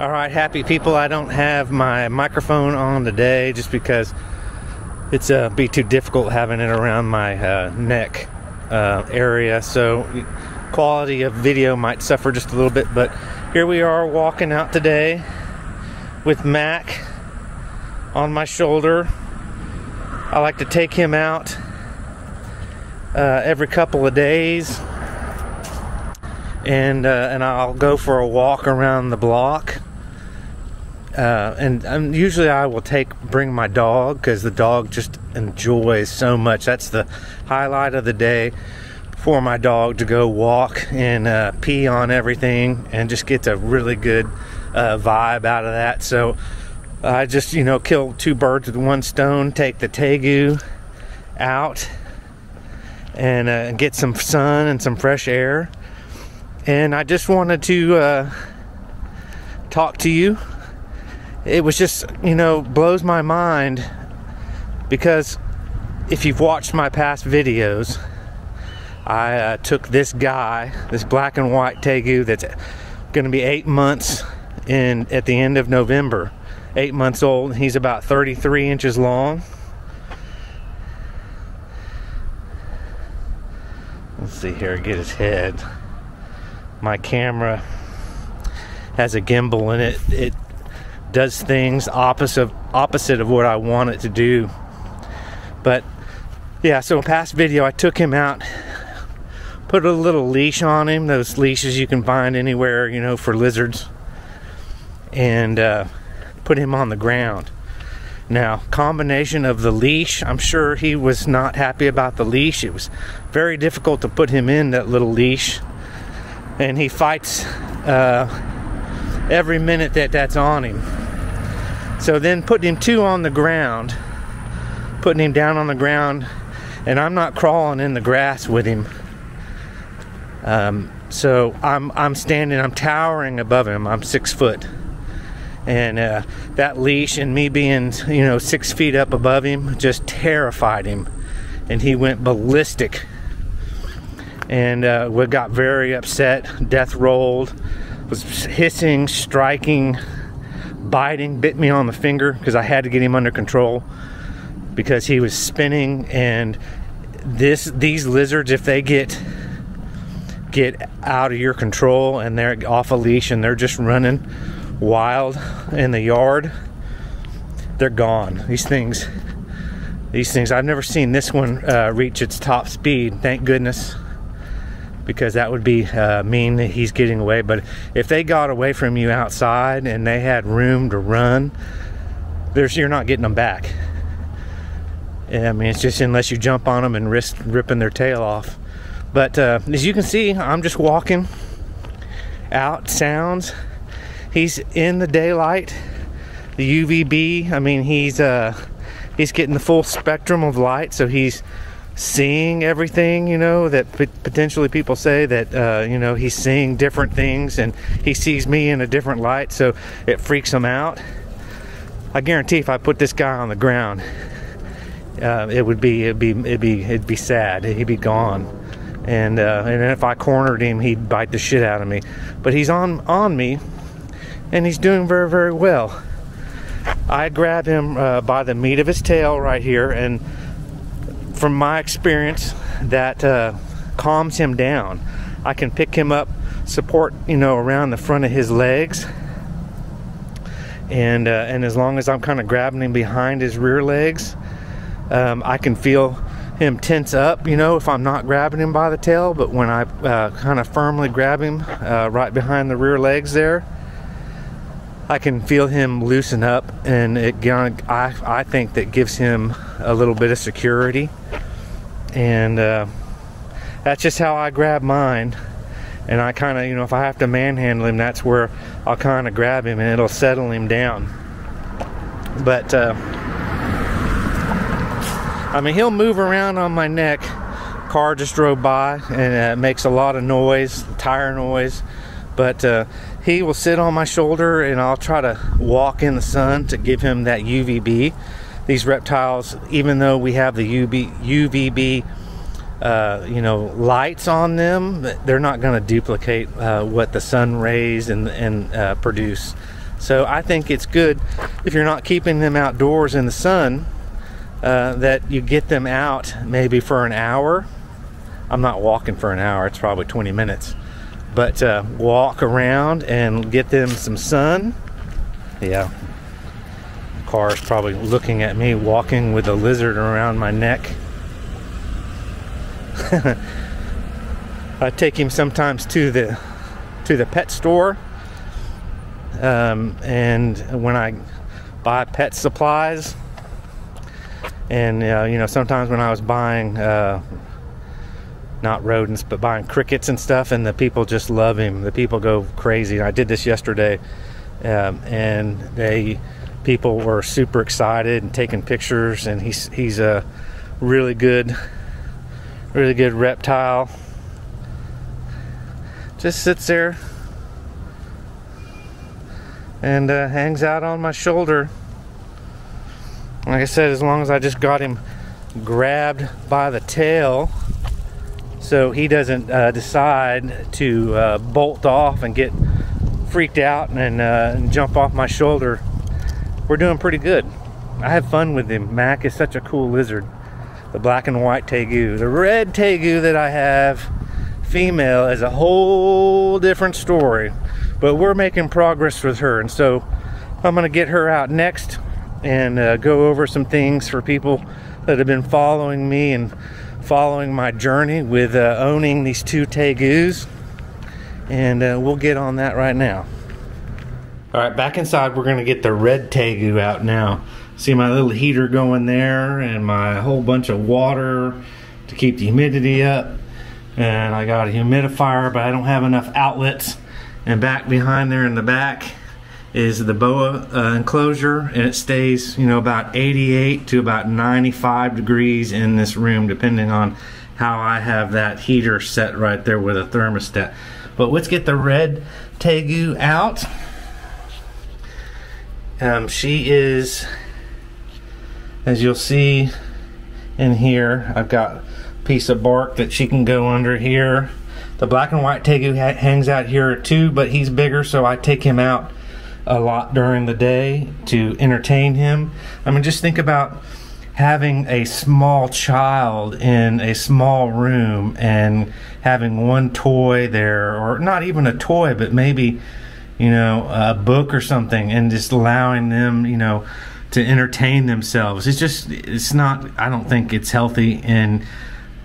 Alright, happy people, I don't have my microphone on today just because it's be too difficult having it around my neck area, so quality of video might suffer just a little bit. But here we are walking out today with Mac on my shoulder. I like to take him out every couple of days, and I'll go for a walk around the block. And usually I will bring my dog because the dog just enjoys so much. That's the highlight of the day for my dog, to go walk and pee on everything and just gets a really good vibe out of that. So I just, you know, kill two birds with one stone, take the Tegu out and get some sun and some fresh air. And I just wanted to talk to you. It was just, you know, blows my mind, because if you've watched my past videos, I took this guy, this black and white Tegu that's going to be 8 months at the end of November, 8 months old, and he's about 33 inches long. Let's see here, get his head. My camera has a gimbal in it. It does things opposite of what I want it to do. But yeah, so in past video I took him out, put a little leash on him, those leashes you can find anywhere, you know, for lizards, and put him on the ground. Now, combination of the leash, I'm sure he was not happy about the leash. It was very difficult to put him in that little leash, and he fights every minute that's on him. So then putting him on the ground, putting him down on the ground, and I'm not crawling in the grass with him. So I'm standing, I'm towering above him. I'm 6 foot, and that leash and me being, you know, 6 feet up above him just terrified him, and he went ballistic, and we got very upset. Death rolled, was hissing, striking, biting, bit me on the finger because I had to get him under control because he was spinning. And these lizards, if they get out of your control and they're off a leash and they're just running wild in the yard, they're gone. These things, I've never seen this one reach its top speed, thank goodness, because that would be mean that he's getting away. But if they got away from you outside and they had room to run, you're not getting them back. I mean, it's just unless you jump on them and risk ripping their tail off. But as you can see, I'm just walking out. Sounds, he's in the daylight, the UVB. I mean, he's getting the full spectrum of light, so he's seeing everything, you know, that potentially people say that, you know, he's seeing different things and he sees me in a different light, so it freaks him out. I guarantee if I put this guy on the ground, it'd be sad. He'd be gone. And if I cornered him, he'd bite the shit out of me. But he's on me, and he's doing very, very well. I grab him by the meat of his tail right here, and from my experience, that calms him down. I can pick him up, support, you know, around the front of his legs, and as long as I'm kind of grabbing him behind his rear legs, I can feel him tense up, you know, if I'm not grabbing him by the tail. But when I kind of firmly grab him right behind the rear legs there, I can feel him loosen up, and it, I think that gives him a little bit of security. And that's just how I grab mine. And I kind of, you know, if I have to manhandle him, that's where I'll kind of grab him and it'll settle him down. But I mean, he'll move around on my neck. Car just drove by and it makes a lot of noise, tire noise. But he will sit on my shoulder and I'll try to walk in the sun to give him that UVB. These reptiles, even though we have the UVB you know, lights on them, they're not going to duplicate what the sun rays and produce. So I think it's good if you're not keeping them outdoors in the sun, that you get them out maybe for an hour. I'm not walking for an hour, it's probably 20 minutes. But walk around and get them some sun. Yeah, car's probably looking at me walking with a lizard around my neck. I take him sometimes to the pet store, and when I buy pet supplies, and you know, sometimes when I was buying not rodents, but buying crickets and stuff, and the people just love him. The people go crazy. And I did this yesterday, and people were super excited and taking pictures. And he's a really good reptile. Just sits there and hangs out on my shoulder. Like I said, as long as I just got him grabbed by the tail, so he doesn't decide to bolt off and get freaked out and jump off my shoulder, we're doing pretty good. I have fun with him. Mac is such a cool lizard. The black and white tegu. The red tegu that I have, female, is a whole different story. But we're making progress with her. And so I'm going to get her out next and go over some things for people that have been following me and following my journey with owning these two tegus, and we'll get on that right now. All right, back inside, we're gonna get the red tegu out now. See my little heater going there and my whole bunch of water to keep the humidity up, and I got a humidifier, but I don't have enough outlets. And back behind there in the back is the boa enclosure, and it stays, you know, about 88 to about 95 degrees in this room, depending on how I have that heater set right there with a thermostat. But let's get the red tegu out. She is, as you'll see in here, I've got a piece of bark that she can go under here. The black and white tegu hangs out here too, but he's bigger, so I take him out a lot during the day to entertain him. I mean, just think about having a small child in a small room and having one toy there, or not even a toy, but maybe, you know, a book or something, and just allowing them, you know, to entertain themselves. It's just, it's not, I don't think it's healthy, and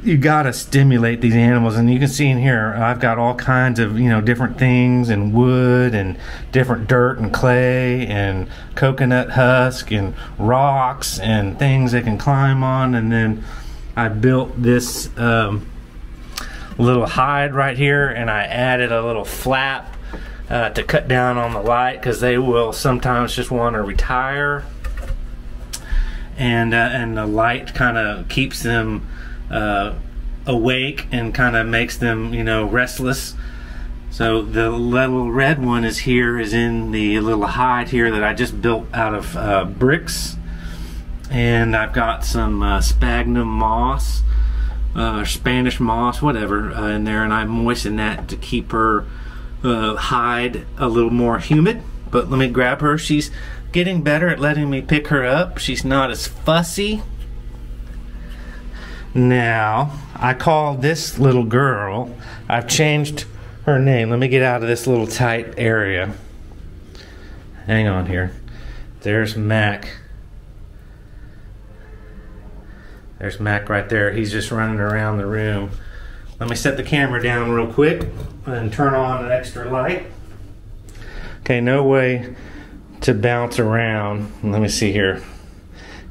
you gotta stimulate these animals. And you can see in here, I've got all kinds of, you know, different things, and wood and different dirt and clay and coconut husk and rocks and things they can climb on. And then I built this little hide right here, and I added a little flap to cut down on the light, because they will sometimes just want to retire, and the light kind of keeps them awake and kind of makes them, you know, restless. So the little red one is here, is in the little hide here that I just built out of bricks, and I've got some sphagnum moss, or Spanish moss, whatever, in there, and I moisten that to keep her hide a little more humid. But let me grab her. She's getting better at letting me pick her up. She's not as fussy. Now, I call this little girl, I've changed her name. Let me get out of this little tight area. Hang on here. There's Mac. There's Mac right there. He's just running around the room. Let me set the camera down real quick and turn on an extra light. Okay, no way to bounce around. Let me see here.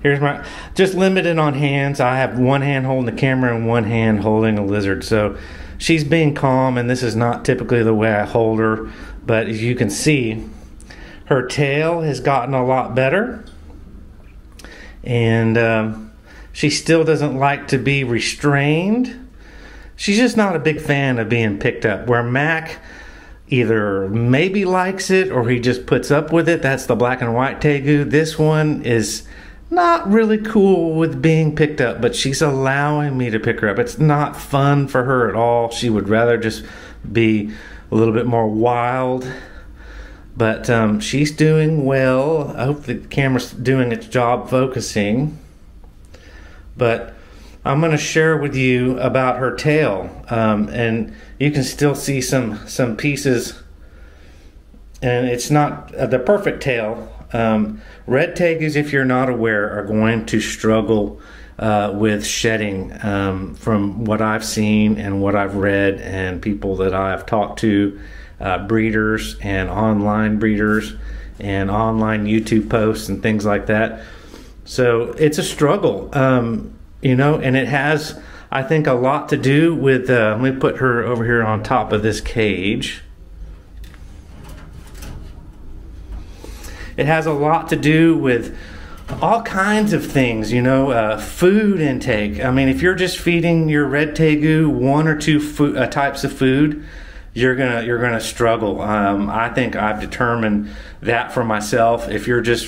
Here's my, just limited on hands. I have one hand holding the camera and one hand holding a lizard. So she's being calm, and this is not typically the way I hold her. But as you can see, her tail has gotten a lot better. And she still doesn't like to be restrained. She's just not a big fan of being picked up. Where Mac either maybe likes it or he just puts up with it. That's the black and white tegu. This one is not really cool with being picked up, but she's allowing me to pick her up. It's not fun for her at all. She would rather just be a little bit more wild. But she's doing well. I hope the camera's doing its job focusing. But I'm going to share with you about her tail. And you can still see some pieces. And it's not the perfect tail. Red Tegus, if you're not aware, are going to struggle with shedding from what I've seen and what I've read and people that I've talked to, breeders and online breeders and online YouTube posts and things like that. So it's a struggle, you know, and it has, I think, a lot to do with, let me put her over here on top of this cage. It has a lot to do with all kinds of things, you know, food intake. I mean, if you're just feeding your Red Tegu one or two types of food, you're gonna struggle. I think I've determined that for myself. If you're just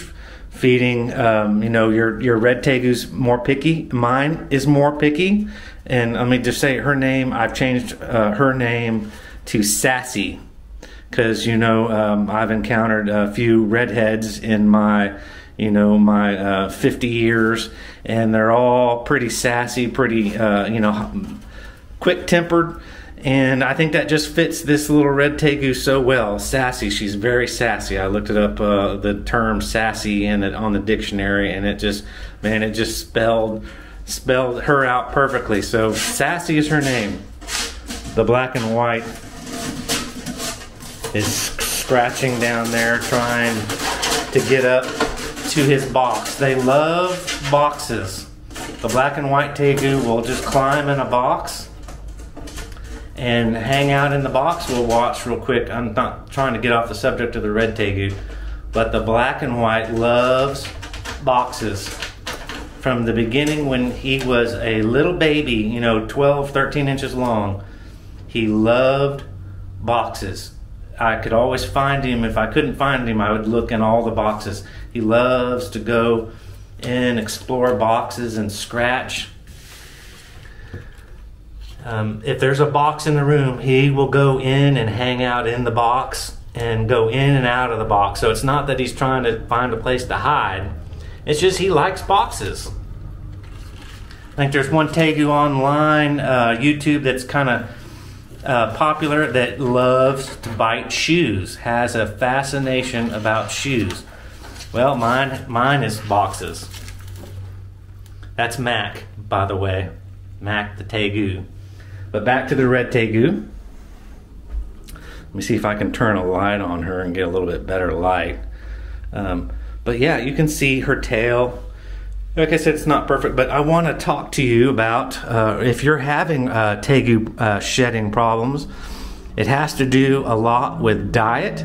feeding, you know, your Red Tegu's more picky. Mine is more picky, and let me just say her name. I've changed her name to Sassy, because you know I've encountered a few redheads in my, you know, my 50 years, and they're all pretty sassy, pretty, you know, quick-tempered. And I think that just fits this little Red Tegu so well. Sassy, she's very sassy. I looked it up, the term sassy in it on the dictionary, and it just, man, it just spelled her out perfectly. So Sassy is her name. The black and white is scratching down there trying to get up to his box. They love boxes. The black and white Tegu will just climb in a box and hang out in the box. We'll watch real quick. I'm not trying to get off the subject of the Red Tegu, but the black and white loves boxes. From the beginning, when he was a little baby, you know, 12, 13 inches long, he loved boxes. I could always find him. If I couldn't find him, I would look in all the boxes. He loves to go and explore boxes and scratch. If there's a box in the room, he will go in and hang out in the box and go in and out of the box. So it's not that he's trying to find a place to hide. It's just he likes boxes. I think there's one Tegu online, YouTube, that's kind of popular, that loves to bite shoes, has a fascination about shoes. Well, mine is boxes. That's Mac, by the way. Mac the Tegu. But back to the Red Tegu. Let me see if I can turn a light on her and get a little bit better light. But yeah, you can see her tail. Like I said, it's not perfect, but I want to talk to you about if you're having Tegu shedding problems. It has to do a lot with diet.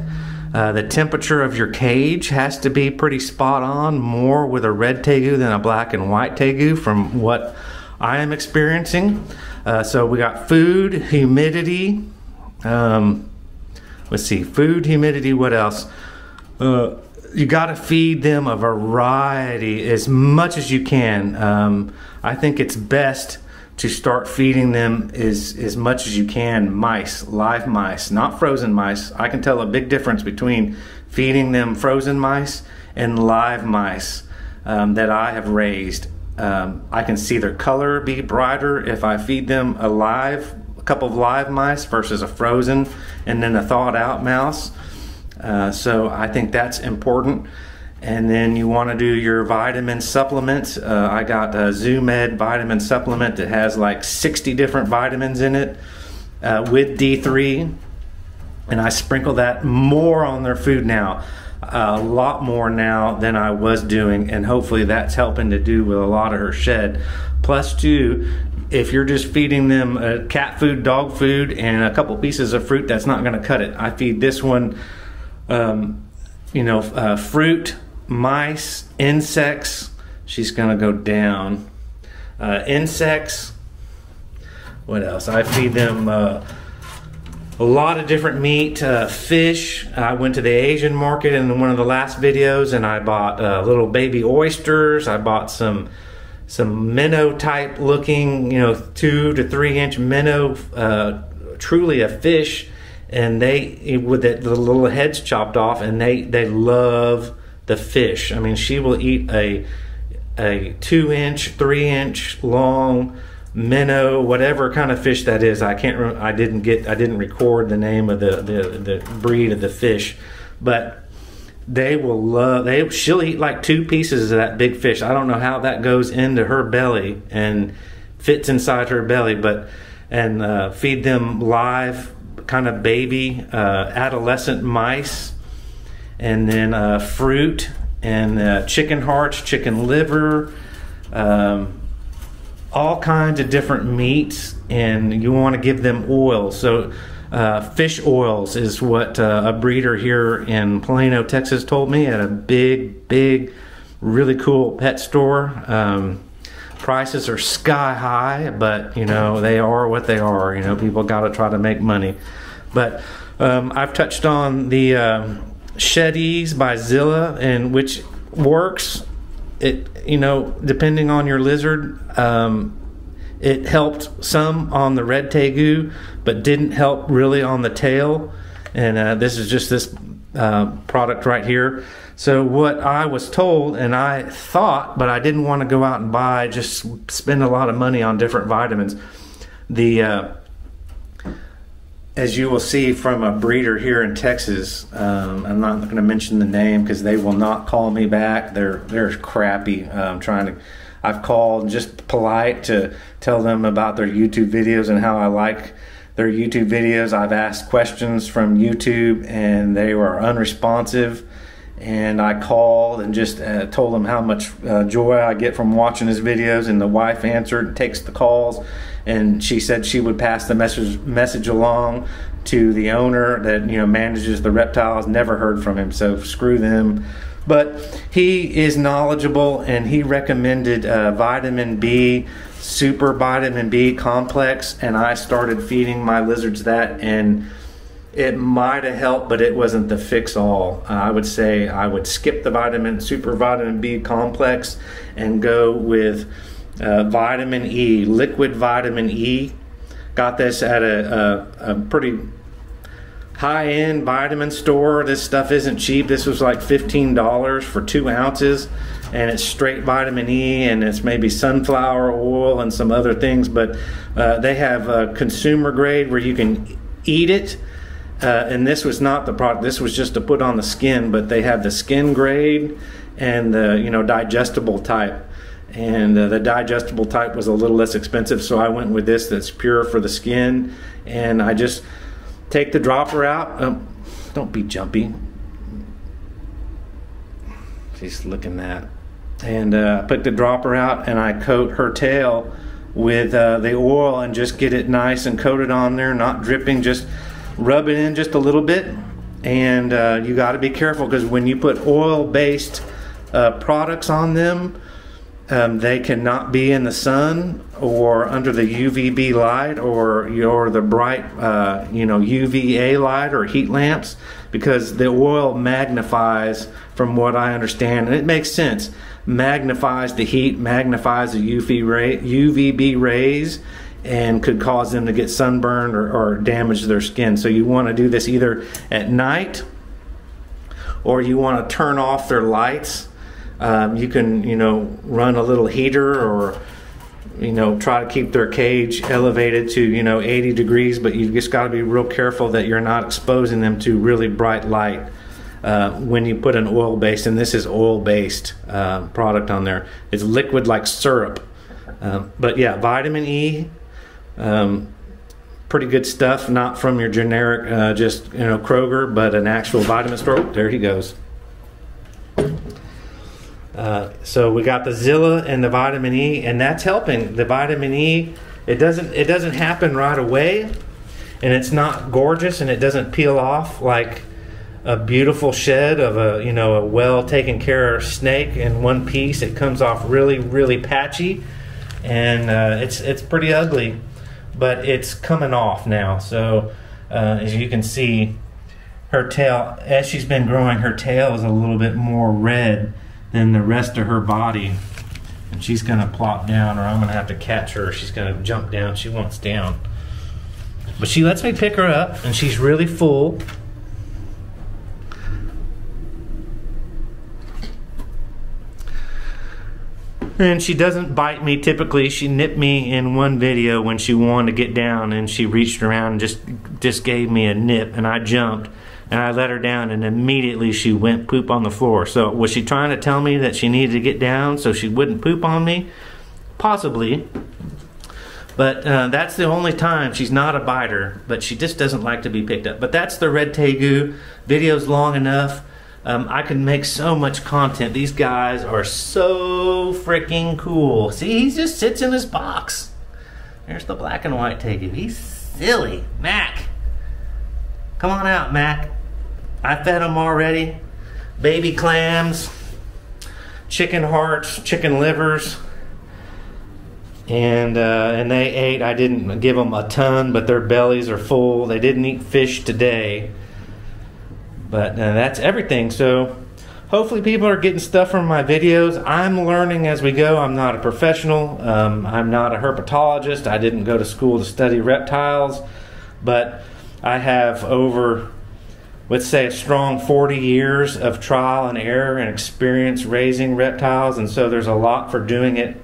The temperature of your cage has to be pretty spot on, more with a Red Tegu than a black and white Tegu from what I am experiencing. So we got food, humidity, let's see, food, humidity, what else? You got to feed them a variety as much as you can. I think it's best to start feeding them as much as you can mice, live mice, not frozen mice. I can tell a big difference between feeding them frozen mice and live mice that I have raised. I can see their color be brighter if I feed them a couple of live mice versus a frozen and then a thawed out mouse. So I think that's important. And then you want to do your vitamin supplements. I got a Zoo Med vitamin supplement that has like 60 different vitamins in it with D3, and I sprinkle that more on their food now. A lot more now than I was doing, and hopefully that's helping to do with a lot of her shed. Plus too, if you're just feeding them cat food, dog food, and a couple pieces of fruit, that's not going to cut it. I feed this one you know, fruit, mice, insects. She's going to go down. Insects, what else? I feed them a lot of different meat, fish. I went to the Asian market in one of the last videos, and I bought little baby oysters. I bought some minnow type looking, you know, 2 to 3 inch minnow, truly a fish. and they, with the little heads chopped off, and they love the fish. I mean, she will eat a 2-inch, 3-inch long minnow, whatever kind of fish that is. I can't remember, I didn't record the name of the breed of the fish, but they will love, she'll eat like 2 pieces of that big fish. I don't know how that goes into her belly and fits inside her belly, but, and feed them live kind of baby adolescent mice, and then fruit, and chicken hearts, chicken liver, all kinds of different meats, and you want to give them oil. So fish oils is what a breeder here in Plano, Texas told me at a big, really cool pet store. Prices are sky high, but you know, they are what they are. You know, people got to try to make money. But I've touched on the Shed-Ease by Zilla, and which works. It, you know, depending on your lizard, it helped some on the Red Tegu, but didn't help really on the tail. And this is just this product right here. So what I was told, and I thought, but I didn't want to go out and buy, just spend a lot of money on different vitamins. The as you will see from a breeder here in Texas, I'm not going to mention the name because they will not call me back. They're crappy. I've called just polite to tell them about their YouTube videos and how I like their YouTube videos. I've asked questions from YouTube and they were unresponsive. And I called and just told them how much joy I get from watching his videos, and the wife answered and takes the calls, and she said she would pass the message along to the owner that, you know, manages the reptiles. Never heard from him, so screw them. But he is knowledgeable, and he recommended vitamin B, super vitamin B complex, and I started feeding my lizards that, and it might have helped, but it wasn't the fix-all. I would say I would skip the super vitamin B complex and go with vitamin E, liquid vitamin E. Got this at a pretty high-end vitamin store. This stuff isn't cheap. This was like $15 for 2 ounces, and it's straight vitamin E, and it's maybe sunflower oil and some other things, but they have a consumer grade where you can eat it. And this was not the product, this was just to put on the skin, but they have the skin grade and the, you know, digestible type. And the digestible type was a little less expensive, so I went with this that's pure for the skin. And I just take the dropper out. Don't be jumpy. She's looking that. And I put the dropper out and I coat her tail with the oil and just get it nice and coated on there, not dripping, just rub it in just a little bit. And you got to be careful, because when you put oil-based products on them, they cannot be in the sun or under the UVB light or the bright you know, UVA light or heat lamps, because the oil magnifies, from what I understand, and it makes sense, magnifies the heat, magnifies the UVB rays, and could cause them to get sunburned or damage their skin. So you want to do this either at night, or you want to turn off their lights. You can, you know, run a little heater, or, you know, try to keep their cage elevated to, you know, 80 degrees, but you just got to be real careful that you're not exposing them to really bright light when you put an oil-based, and this is oil-based product on there. It's liquid like syrup. But yeah, vitamin E. Pretty good stuff, not from your generic just, you know, Kroger, but an actual vitamin store. There he goes. So we got the Zilla and the vitamin E, and that's helping. The vitamin E, it doesn't happen right away, and it's not gorgeous, and it doesn't peel off like a beautiful shed of a, you know, a well taken care of snake in one piece. It comes off really patchy, and it's pretty ugly, but it's coming off now. So as you can see, her tail, as she's been growing, her tail is a little bit more red than the rest of her body, and she's gonna plop down, or I'm gonna have to catch her. She's gonna jump down. She wants down. But she lets me pick her up, and she's really full. And she doesn't bite me typically. She nipped me in one video when she wanted to get down, and she reached around and just gave me a nip, and I jumped and I let her down, and immediately she went poop on the floor. So was she trying to tell me that she needed to get down so she wouldn't poop on me? Possibly. But that's the only time. She's not a biter, but she just doesn't like to be picked up. But that's the Red Tegu. Video's long enough. I can make so much content. These guys are so freaking cool. See, he just sits in his box. There's the black and white Tegu. He's silly. Mac. Come on out, Mac. I fed him already. Baby clams, chicken hearts, chicken livers. And they ate. I didn't give them a ton, but their bellies are full. They didn't eat fish today. But that's everything. So hopefully people are getting stuff from my videos. I'm learning as we go. I'm not a professional. I'm not a herpetologist. I didn't go to school to study reptiles. But I have over, let's say, a strong 40 years of trial and error and experience raising reptiles. And so there's a lot for doing it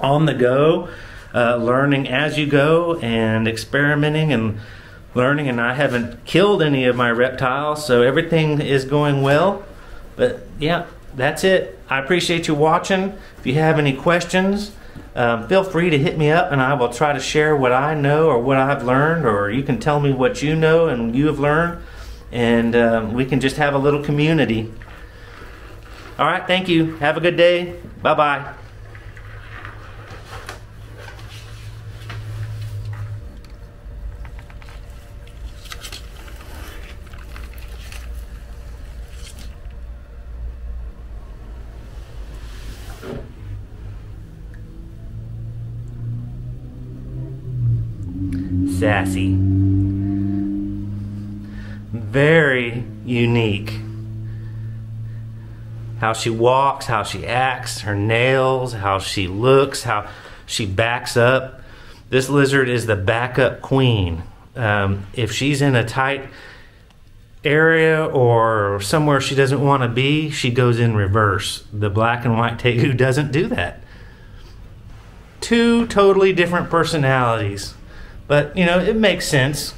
on the go, learning as you go and experimenting and learning. And I haven't killed any of my reptiles, so everything is going well. But yeah, that's it. I appreciate you watching. If you have any questions, feel free to hit me up, and I will try to share what I know or what I've learned, or you can tell me what you know and you have learned, and we can just have a little community. All right, thank you. Have a good day. Bye-bye. Sassy. Very unique. How she walks, how she acts, her nails, how she looks, how she backs up. This lizard is the backup queen. If she's in a tight area or somewhere she doesn't want to be, she goes in reverse. The black and white Tegu doesn't do that. Two totally different personalities. But, you know, it makes sense.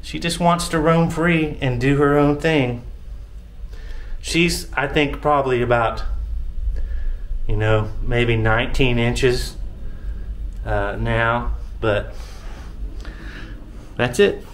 She just wants to roam free and do her own thing. She's, I think, probably about, you know, maybe 19 inches now. But that's it.